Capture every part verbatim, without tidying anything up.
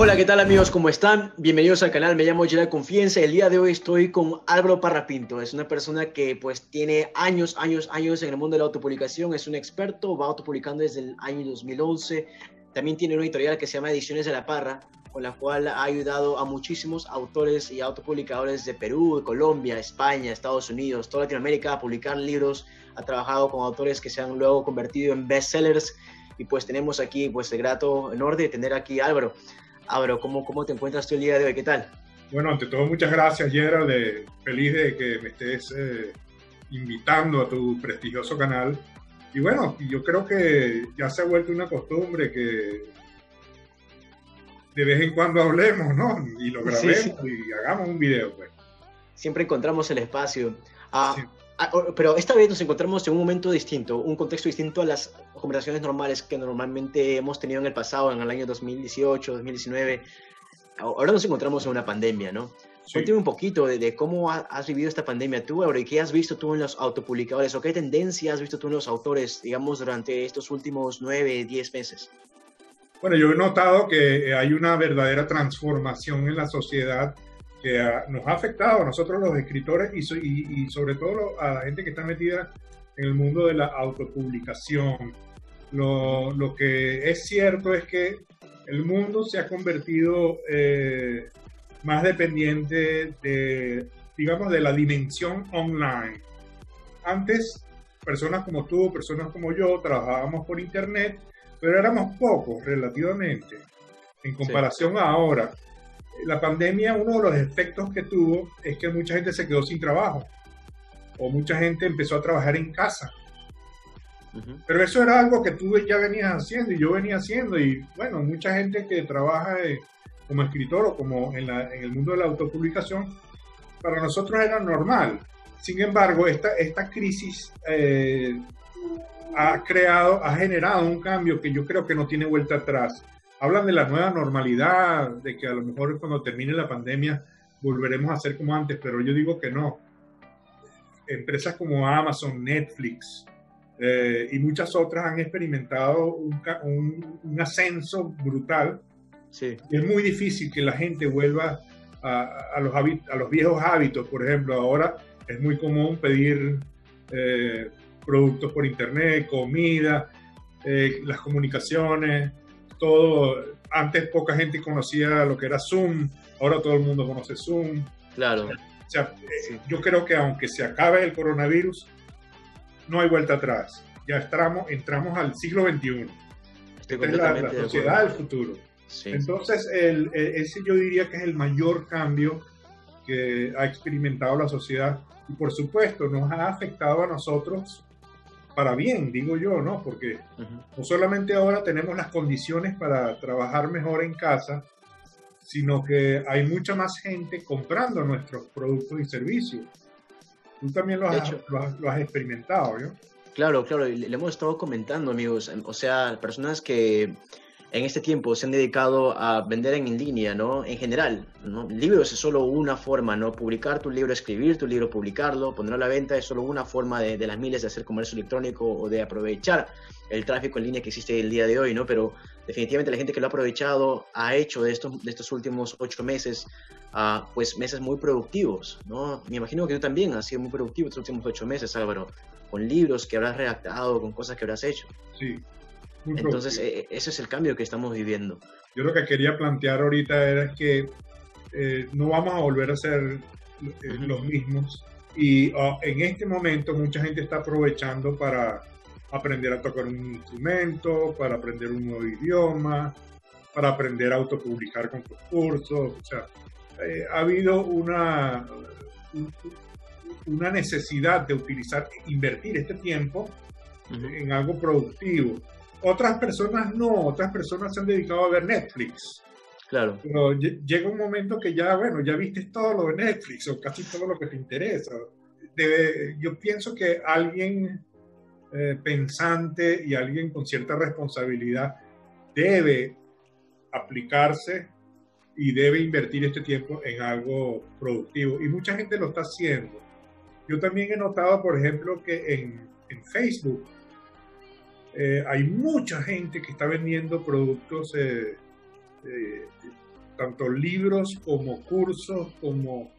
Hola, ¿qué tal amigos? ¿Cómo están? Bienvenidos al canal, me llamo Gerald Confienza. El día de hoy estoy con Álvaro Parra Pinto. Es una persona que pues tiene años, años, años en el mundo de la autopublicación. Es un experto, va autopublicando desde el año dos mil once. También tiene una editorial que se llama Ediciones de la Parra, con la cual ha ayudado a muchísimos autores y autopublicadores de Perú, de Colombia, España, Estados Unidos, toda Latinoamérica a publicar libros. Ha trabajado con autores que se han luego convertido en bestsellers. Y pues tenemos aquí pues el grato honor de tener aquí a Álvaro. Álvaro, ¿cómo, ¿cómo te encuentras tú el día de hoy? ¿Qué tal? Bueno, ante todo, muchas gracias, Gerald. Eh, feliz de que me estés eh, invitando a tu prestigioso canal. Y bueno, yo creo que ya se ha vuelto una costumbre que de vez en cuando hablemos, ¿no? Y lo grabemos, sí, sí. Y hagamos un video, pues. Siempre encontramos el espacio. Ah, sí. ah, pero esta vez nos encontramos en un momento distinto, un contexto distinto a las conversaciones normales que normalmente hemos tenido en el pasado, en el año dos mil dieciocho, dos mil diecinueve. Ahora nos encontramos en una pandemia, ¿no? Sí. Cuéntame un poquito de, de cómo ha, has vivido esta pandemia tú, Álvaro, y qué has visto tú en los autopublicadores, o qué tendencia has visto tú en los autores, digamos, durante estos últimos nueve, diez meses. Bueno, yo he notado que hay una verdadera transformación en la sociedad que ha, nos ha afectado a nosotros los escritores y, so, y, y sobre todo a la gente que está metida en el mundo de la autopublicación. Lo, lo que es cierto es que el mundo se ha convertido eh, más dependiente de, digamos, de la dimensión online. Antes, personas como tú, personas como yo, trabajábamos por internet, pero éramos pocos relativamente, en comparación sí. a ahora. La pandemia, uno de los efectos que tuvo es que mucha gente se quedó sin trabajo, o mucha gente empezó a trabajar en casa. Uh-huh. Pero eso era algo que tú ya venías haciendo y yo venía haciendo, y bueno, mucha gente que trabaja eh, como escritor o como en, la, en el mundo de la autopublicación, para nosotros era normal. Sin embargo, esta, esta crisis eh, ha creado, ha generado un cambio que yo creo que no tiene vuelta atrás. Hablan de la nueva normalidad, de que a lo mejor cuando termine la pandemia volveremos a ser como antes, pero yo digo que no. Empresas como Amazon, Netflix eh, y muchas otras han experimentado un, un, un ascenso brutal. Sí. Es muy difícil que la gente vuelva a, a, los, a los viejos hábitos. Por ejemplo, ahora es muy común pedir eh, productos por internet, comida, eh, las comunicaciones, todo. Antes poca gente conocía lo que era Zoom, ahora todo el mundo conoce Zoom. Claro. O sea, sí. Yo creo que aunque se acabe el coronavirus, no hay vuelta atrás. Ya entramos, entramos al siglo veintiuno. Esta es la, la sociedad del futuro. Sí. Entonces, el, ese yo diría que es el mayor cambio que ha experimentado la sociedad. Y por supuesto, nos ha afectado a nosotros para bien, digo yo, ¿no? Porque uh-huh. no solamente ahora tenemos las condiciones para trabajar mejor en casa, sino que hay mucha más gente comprando nuestros productos y servicios. Tú también lo has, lo has, lo has experimentado, ¿no? Claro, claro, le hemos estado comentando, amigos. O sea, personas que en este tiempo se han dedicado a vender en línea, ¿no? En general, ¿no? Libros es solo una forma, ¿no? Publicar tu libro, escribir tu libro, publicarlo, ponerlo a la venta es solo una forma de, de las miles de hacer comercio electrónico o de aprovechar el tráfico en línea que existe el día de hoy, ¿no? Pero definitivamente la gente que lo ha aprovechado ha hecho de estos, de estos últimos ocho meses, uh, pues meses muy productivos, ¿no? Me imagino que tú también has sido muy productivo estos últimos ocho meses, Álvaro, con libros que habrás redactado, con cosas que habrás hecho. Sí. Entonces, ese es el cambio que estamos viviendo. Yo lo que quería plantear ahorita era que eh, no vamos a volver a ser eh, los mismos. Y oh, en este momento mucha gente está aprovechando para aprender a tocar un instrumento, para aprender un nuevo idioma, para aprender a autopublicar con tus cursos. O sea, eh, ha habido una, una necesidad de utilizar, invertir este tiempo uh-huh. en algo productivo. Otras personas no, otras personas se han dedicado a ver Netflix. Claro. Pero llega un momento que ya, bueno, ya viste todo lo de Netflix o casi todo lo que te interesa. Debe, yo pienso que alguien eh, pensante y alguien con cierta responsabilidad debe aplicarse y debe invertir este tiempo en algo productivo. Y mucha gente lo está haciendo. Yo también he notado, por ejemplo, que en, en Facebook, Eh, hay mucha gente que está vendiendo productos eh, eh, tanto libros como cursos, como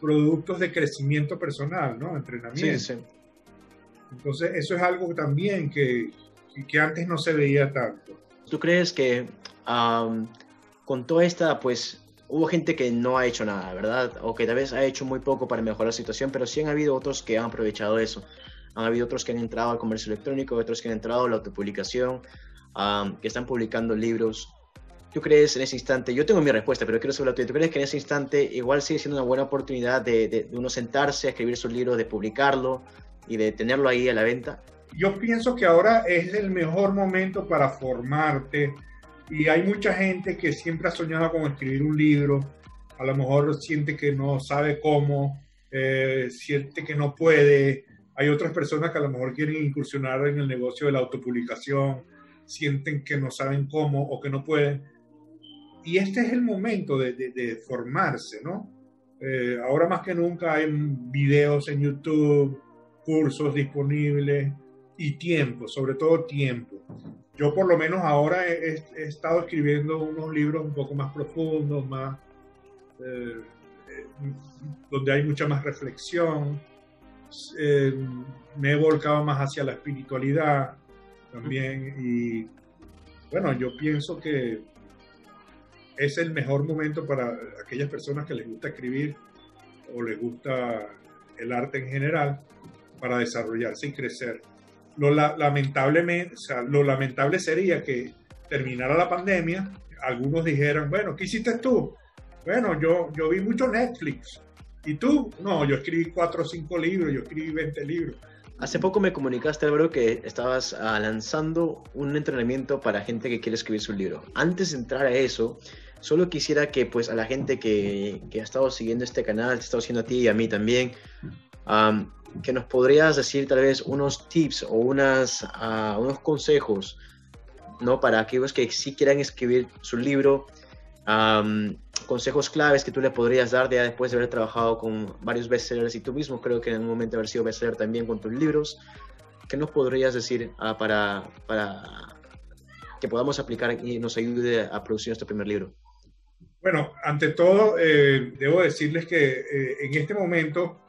productos de crecimiento personal, ¿no? Entrenamiento. Sí, sí. Entonces, eso es algo también que, que antes no se veía tanto. ¿Tú crees que um, con toda esta, pues, hubo gente que no ha hecho nada, ¿verdad? O que tal vez ha hecho muy poco para mejorar la situación, pero sí han habido otros que han aprovechado eso. Han habido otros que han entrado al comercio electrónico, otros que han entrado a la autopublicación, um, que están publicando libros. ¿Tú crees en ese instante? Yo tengo mi respuesta, pero quiero saber la tuya. ¿Tú crees que en ese instante igual sigue siendo una buena oportunidad de, de, de uno sentarse a escribir sus libros, de publicarlo y de tenerlo ahí a la venta? Yo pienso que ahora es el mejor momento para formarte, y hay mucha gente que siempre ha soñado con escribir un libro, a lo mejor siente que no sabe cómo, eh, siente que no puede. Hay otras personas que a lo mejor quieren incursionar en el negocio de la autopublicación, sienten que no saben cómo o que no pueden. Y este es el momento de, de, de formarse, ¿no? Eh, ahora más que nunca hay videos en YouTube, cursos disponibles y tiempo, sobre todo tiempo. Yo por lo menos ahora he, he estado escribiendo unos libros un poco más profundos, más, eh, donde hay mucha más reflexión. Eh, me he volcado más hacia la espiritualidad también, y bueno, yo pienso que es el mejor momento para aquellas personas que les gusta escribir o les gusta el arte en general, para desarrollarse y crecer. Lo, la, lamentablemente, o sea, lo lamentable sería que terminara la pandemia, algunos dijeran, bueno, ¿qué hiciste tú? Bueno, yo, yo vi mucho Netflix. ¿Y tú? No, yo escribí cuatro o cinco libros, yo escribí veinte libros. Hace poco me comunicaste, Álvaro, que estabas uh, lanzando un entrenamiento para gente que quiere escribir su libro. Antes de entrar a eso, solo quisiera que, pues, a la gente que, que ha estado siguiendo este canal, te ha estado siguiendo a ti y a mí también, um, que nos podrías decir tal vez unos tips o unas, uh, unos consejos, ¿no? Para aquellos que sí quieran escribir su libro, um, consejos claves que tú le podrías dar ya después de haber trabajado con varios bestsellers, y tú mismo creo que en algún momento haber sido bestseller también con tus libros. ¿Qué nos podrías decir uh, para, para que podamos aplicar y nos ayude a producir nuestro primer libro? Bueno, ante todo, eh, debo decirles que eh, en este momento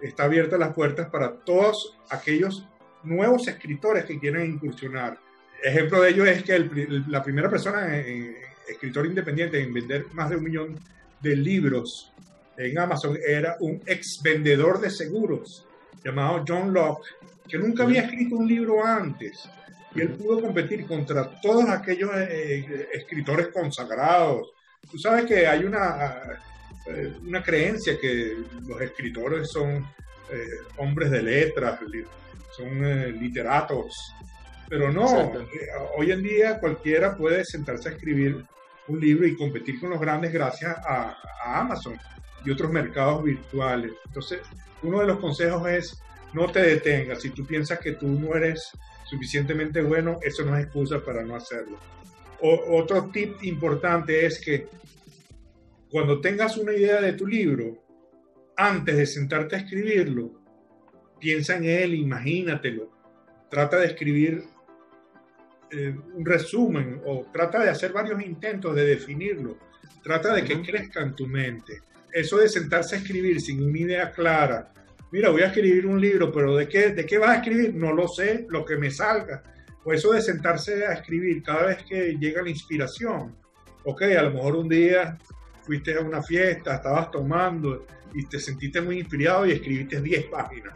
está abierta las puertas para todos aquellos nuevos escritores que quieren incursionar. Ejemplo de ello es que el, la primera persona, eh, escritor independiente, en vender más de un millón de libros en Amazon, era un ex vendedor de seguros llamado John Locke, que nunca había escrito un libro antes. Y él pudo competir contra todos aquellos eh, escritores consagrados. Tú sabes que hay una... una creencia que los escritores son eh, hombres de letras, son eh, literatos, pero no, eh, hoy en día cualquiera puede sentarse a escribir un libro y competir con los grandes gracias a, a Amazon y otros mercados virtuales. Entonces, uno de los consejos es: no te detengas. Si tú piensas que tú no eres suficientemente bueno, eso no es excusa para no hacerlo. O, otro tip importante es que cuando tengas una idea de tu libro, antes de sentarte a escribirlo, piensa en él, imagínatelo. Trata de escribir eh, un resumen, o trata de hacer varios intentos de definirlo. Trata de que crezca en tu mente. Eso de sentarse a escribir sin una idea clara. Mira, voy a escribir un libro, pero ¿de qué, de qué vas a escribir? No lo sé, lo que me salga. O eso de sentarse a escribir cada vez que llega la inspiración. Ok, a lo mejor un día fuiste a una fiesta, estabas tomando y te sentiste muy inspirado y escribiste diez páginas,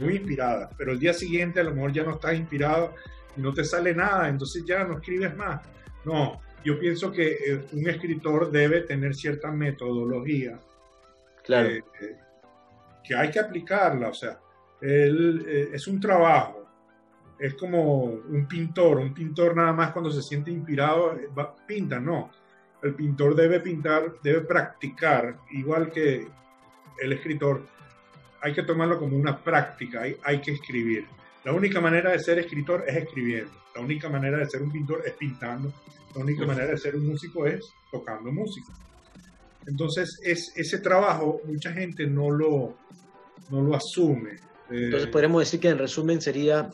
muy inspiradas, pero el día siguiente a lo mejor ya no estás inspirado y no te sale nada, entonces ya no escribes más. No, yo pienso que eh, un escritor debe tener cierta metodología, claro, eh, eh, que hay que aplicarla. O sea, él, eh, es un trabajo, es como un pintor, un pintor nada más cuando se siente inspirado va, pinta, no. El pintor debe pintar, debe practicar, igual que el escritor. Hay que tomarlo como una práctica, hay, hay que escribir. La única manera de ser escritor es escribiendo. La única manera de ser un pintor es pintando. La única manera de ser un músico es tocando música. Entonces, es, ese trabajo mucha gente no lo, no lo asume. Entonces, podríamos decir que en resumen sería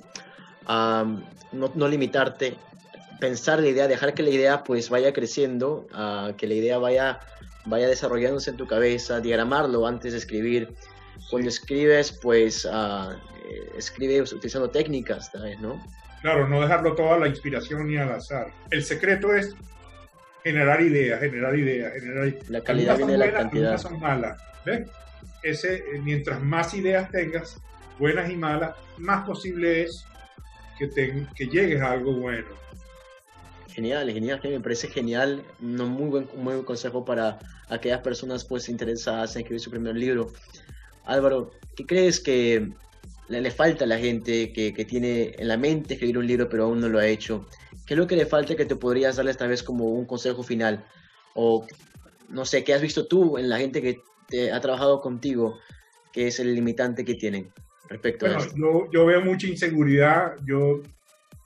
um, no, no limitarte pensar la idea, dejar que la idea pues vaya creciendo, uh, que la idea vaya, vaya desarrollándose en tu cabeza, diagramarlo antes de escribir. Cuando escribes, pues uh, escribes utilizando técnicas, ¿sabes? ¿No? Claro, no dejarlo todo a la inspiración ni al azar. El secreto es generar ideas, generar ideas, generar ideas. La calidad viene de la cantidad. Algunas son malas, ¿ves? Ese, mientras más ideas tengas, buenas y malas, más posible es que, te, que llegues a algo bueno. Genial, genial, me parece genial. Un muy buen, muy buen consejo para aquellas personas pues interesadas en escribir su primer libro. Álvaro, ¿qué crees que le, le falta a la gente que, que tiene en la mente escribir un libro pero aún no lo ha hecho? ¿Qué es lo que le falta que te podrías darle esta vez como un consejo final? O no sé, ¿qué has visto tú en la gente que te ha trabajado contigo, que es el limitante que tienen respecto bueno, a esto? Yo, yo veo mucha inseguridad, yo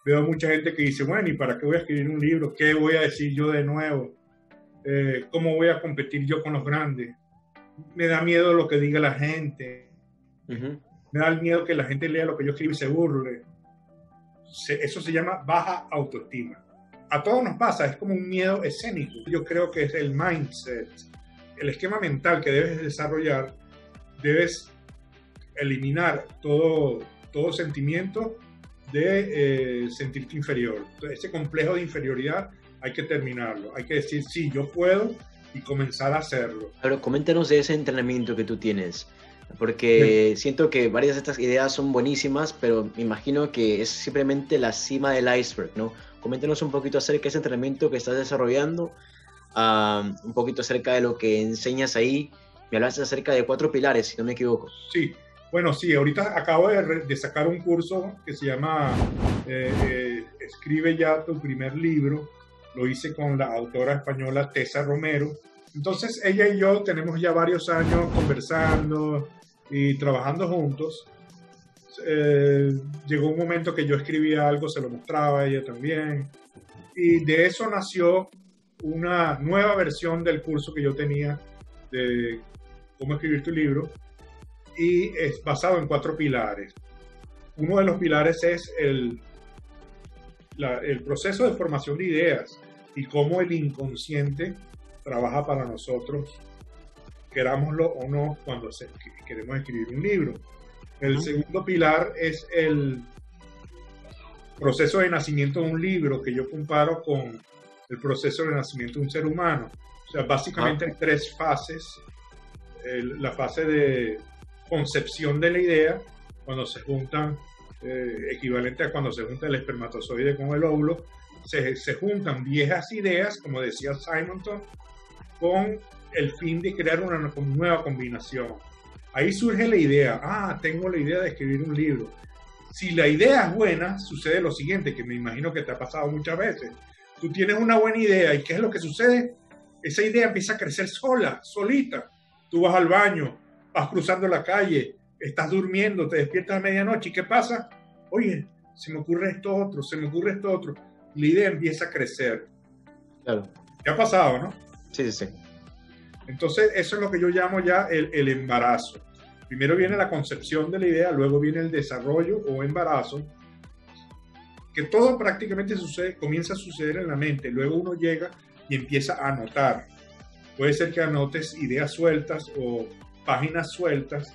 veo mucha gente que dice, bueno, ¿y para qué voy a escribir un libro? ¿Qué voy a decir yo de nuevo? Eh, ¿Cómo voy a competir yo con los grandes? Me da miedo lo que diga la gente. Uh-huh. Me da el miedo que la gente lea lo que yo escribo y se burle. Se, eso se llama baja autoestima. A todos nos pasa, es como un miedo escénico. Yo creo que es el mindset, el esquema mental que debes desarrollar. Debes eliminar todo, todo sentimiento de eh, sentirte inferior. Entonces, ese complejo de inferioridad hay que terminarlo, hay que decir sí, yo puedo y comenzar a hacerlo. Pero coméntanos de ese entrenamiento que tú tienes, porque sí. Siento que varias de estas ideas son buenísimas, pero me imagino que es simplemente la cima del iceberg, ¿no? Coméntanos un poquito acerca de ese entrenamiento que estás desarrollando, um, un poquito acerca de lo que enseñas ahí. Me hablaste acerca de cuatro pilares, si no me equivoco. Sí. Bueno, sí, ahorita acabo de, de sacar un curso que se llama eh, eh, Escribe ya tu primer libro. Lo hice con la autora española Tessa Romero. Entonces ella y yo tenemos ya varios años conversando y trabajando juntos. Eh, llegó un momento que yo escribía algo, se lo mostraba a ella también. Y de eso nació una nueva versión del curso que yo tenía de cómo escribir tu libro. Y es basado en cuatro pilares. Uno de los pilares es el, la, el proceso de formación de ideas y cómo el inconsciente trabaja para nosotros, querámoslo o no, cuando se, queremos escribir un libro. El uh-huh. segundo pilar es el proceso de nacimiento de un libro, que yo comparo con el proceso de nacimiento de un ser humano. O sea, básicamente hay uh-huh. tres fases. El, la fase de concepción de la idea, cuando se juntan, eh, equivalente a cuando se junta el espermatozoide con el óvulo, se, se juntan viejas ideas, como decía Simonton, con el fin de crear una nueva combinación. Ahí surge la idea, ah, tengo la idea de escribir un libro. Si la idea es buena, sucede lo siguiente, que me imagino que te ha pasado muchas veces. Tú tienes una buena idea, ¿y qué es lo que sucede? Esa idea empieza a crecer sola, solita. Tú vas al baño, vas cruzando la calle, estás durmiendo, te despiertas a medianoche, ¿y qué pasa? Oye, se me ocurre esto otro, se me ocurre esto otro. La idea empieza a crecer. Claro. Ya ha pasado, ¿no? Sí, sí, sí. Entonces, eso es lo que yo llamo ya el, el embarazo. Primero viene la concepción de la idea, luego viene el desarrollo o embarazo, que todo prácticamente sucede, comienza a suceder en la mente. Luego uno llega y empieza a anotar. Puede ser que anotes ideas sueltas o páginas sueltas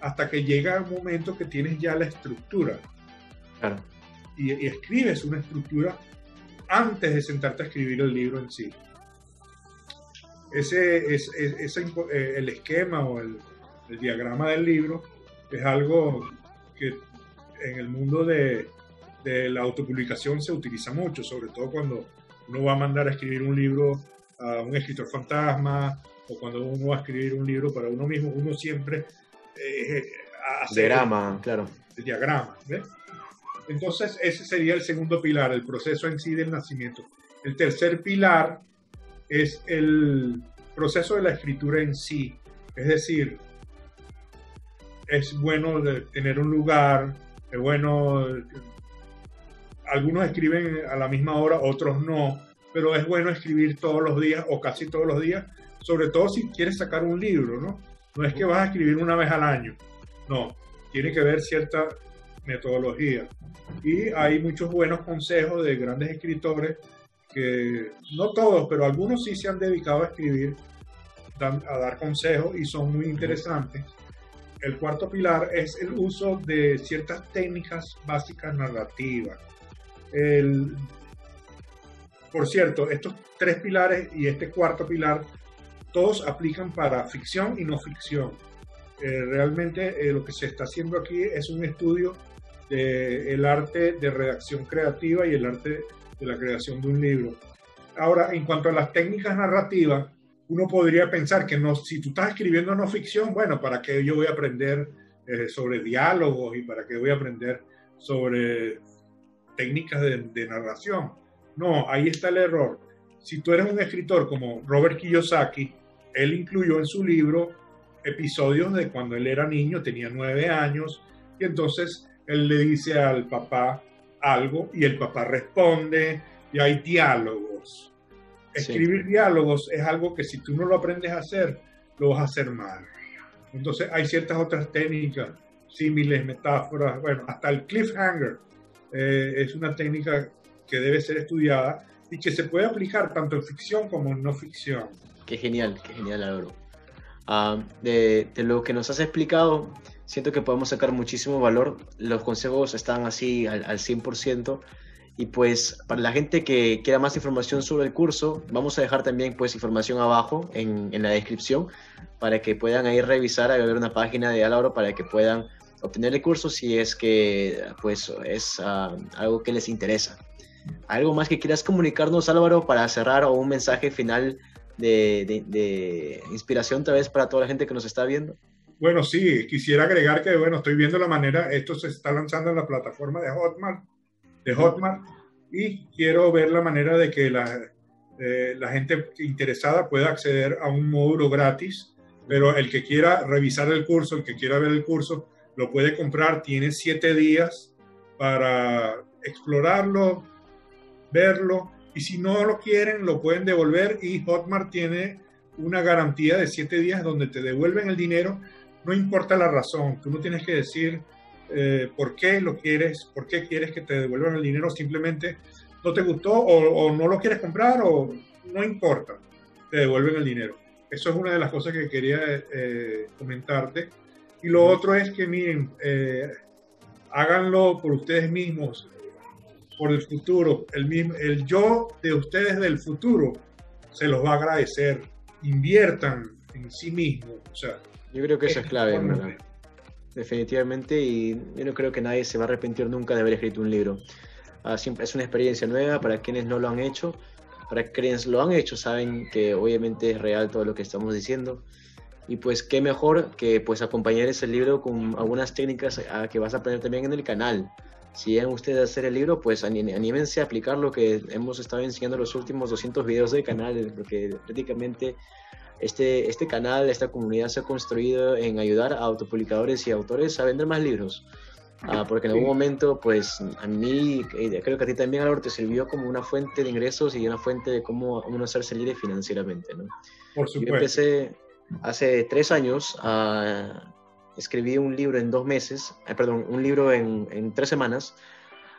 hasta que llega un momento que tienes ya la estructura. Claro. Y, y escribes una estructura antes de sentarte a escribir el libro en sí. Ese, es, es, ese el esquema o el, el diagrama del libro es algo que en el mundo de, de la autopublicación se utiliza mucho, sobre todo cuando uno va a mandar a escribir un libro a un escritor fantasma, o cuando uno va a escribir un libro para uno mismo, uno siempre eh, hace diagrama, el, claro. el diagrama, ¿ves? Entonces ese sería el segundo pilar, el proceso en sí del nacimiento. El tercer pilar es el proceso de la escritura en sí, es decir, es bueno tener un lugar, es bueno, algunos escriben a la misma hora, otros no, pero es bueno escribir todos los días o casi todos los días, sobre todo si quieres sacar un libro, ¿no? No es que vas a escribir una vez al año, no, tiene que haber cierta metodología. Y hay muchos buenos consejos de grandes escritores que, no todos, pero algunos sí se han dedicado a escribir, a dar consejos y son muy interesantes. El cuarto pilar es el uso de ciertas técnicas básicas narrativas. El, por cierto, estos tres pilares y este cuarto pilar, todos aplican para ficción y no ficción. Eh, realmente eh, lo que se está haciendo aquí es un estudio del arte de redacción creativa y el arte de la creación de un libro. Ahora, en cuanto a las técnicas narrativas, uno podría pensar que no, si tú estás escribiendo no ficción, bueno, ¿para qué yo voy a aprender eh, sobre diálogos y para qué voy a aprender sobre técnicas de, de narración? No, ahí está el error. Si tú eres un escritor como Robert Kiyosaki, él incluyó en su libro episodios de cuando él era niño, tenía nueve años, y entonces él le dice al papá algo y el papá responde y hay diálogos. Escribir sí. diálogos es algo que si tú no lo aprendes a hacer, lo vas a hacer mal. Entonces hay ciertas otras técnicas, símiles, metáforas, bueno, hasta el cliffhanger eh, es una técnica que debe ser estudiada y que se puede aplicar tanto en ficción como en no ficción. Qué genial, qué genial, Álvaro. Um, de, de lo que nos has explicado, siento que podemos sacar muchísimo valor. Los consejos están así al, al cien por ciento. Y pues para la gente que quiera más información sobre el curso, vamos a dejar también pues información abajo en, en la descripción para que puedan ahí revisar, a ver una página de Álvaro para que puedan obtener el curso si es que pues es uh, algo que les interesa. ¿Algo más que quieras comunicarnos, Álvaro, para cerrar o un mensaje final de, de, de inspiración tal vez para toda la gente que nos está viendo? Bueno, sí, quisiera agregar que bueno, estoy viendo la manera, esto se está lanzando en la plataforma de Hotmart, de Hotmart y quiero ver la manera de que la, eh, la gente interesada pueda acceder a un módulo gratis, pero el que quiera revisar el curso, el que quiera ver el curso, lo puede comprar, tiene siete días para explorarlo, verlo, y si no lo quieren, lo pueden devolver y Hotmart tiene una garantía de siete días donde te devuelven el dinero, no importa la razón, tú no tienes que decir Eh, por qué lo quieres, por qué quieres que te devuelvan el dinero, simplemente no te gustó o, o no lo quieres comprar o no importa, te devuelven el dinero. Eso es una de las cosas que quería eh, comentarte. Y lo otro es que miren, eh, háganlo por ustedes mismos, por el futuro, el, mismo, el yo de ustedes del futuro se los va a agradecer. Inviertan en sí mismos. O sea, yo creo que eso es clave, ¿verdad? Definitivamente, y yo no creo que nadie se va a arrepentir nunca de haber escrito un libro. Uh, siempre es una experiencia nueva para quienes no lo han hecho, para quienes lo han hecho saben que obviamente es real todo lo que estamos diciendo y pues qué mejor que pues acompañar ese libro con algunas técnicas a que vas a aprender también en el canal. Si llegan ustedes a hacer el libro, pues anímense a aplicar lo que hemos estado enseñando en los últimos doscientos videos del canal, porque prácticamente Este, este canal, esta comunidad se ha construido en ayudar a autopublicadores y autores a vender más libros. Ah, porque en algún momento, pues a mí, creo que a ti también, Álvaro, te sirvió como una fuente de ingresos y una fuente de cómo uno hacerse libre financieramente, ¿no? Por supuesto. Yo empecé hace tres años a escribir un libro en dos meses, eh, perdón, un libro en, en tres semanas.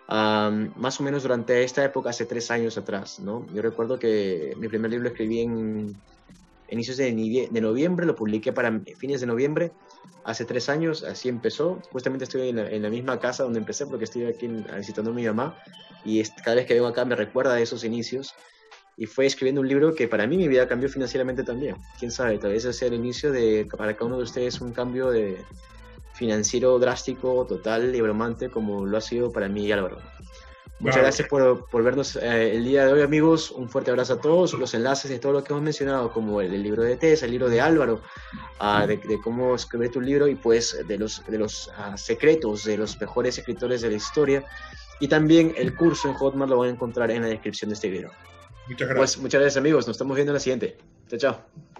Um, más o menos durante esta época, hace tres años atrás, ¿no? Yo recuerdo que mi primer libro lo escribí en inicios de, de noviembre, lo publiqué para fines de noviembre, hace tres años, así empezó. Justamente estoy en la, en la misma casa donde empecé porque estoy aquí visitando a mi mamá y es, cada vez que vengo acá me recuerda de esos inicios y fue escribiendo un libro que para mí mi vida cambió financieramente también. Quién sabe, tal vez ese sea el inicio de, para cada uno de ustedes, un cambio de financiero drástico, total y abrumante como lo ha sido para mí, Álvaro. Muchas gracias por, por vernos eh, el día de hoy, amigos. Un fuerte abrazo a todos. Los enlaces de todo lo que hemos mencionado, como el, el libro de Tessa, el libro de Álvaro, uh, de, de cómo escribir tu libro y pues de los, de los uh, secretos de los mejores escritores de la historia. Y también el curso en Hotmart lo van a encontrar en la descripción de este video. Muchas gracias. Pues muchas gracias, amigos. Nos estamos viendo en la siguiente. Chao, chao.